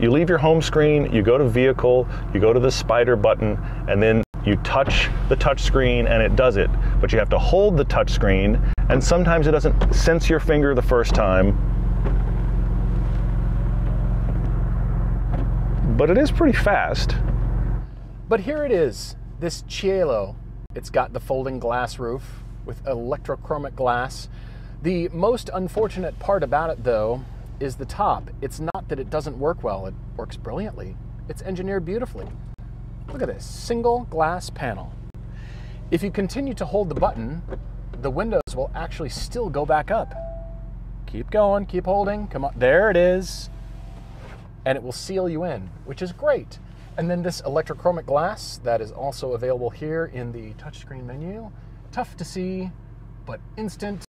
You leave your home screen, you go to vehicle, you go to the spider button, and then you touch the touch screen and it does it. But you have to hold the touch screen, and sometimes it doesn't sense your finger the first time. But it is pretty fast. But here it is, this Cielo. It's got the folding glass roof with electrochromic glass. The most unfortunate part about it, though, is the top. It's not that it doesn't work well. It works brilliantly. It's engineered beautifully. Look at this, single glass panel. If you continue to hold the button, the windows will actually still go back up. Keep going, keep holding, come on. There it is. And it will seal you in, which is great. And then this electrochromic glass that is also available here in the touchscreen menu. Tough to see, but instant.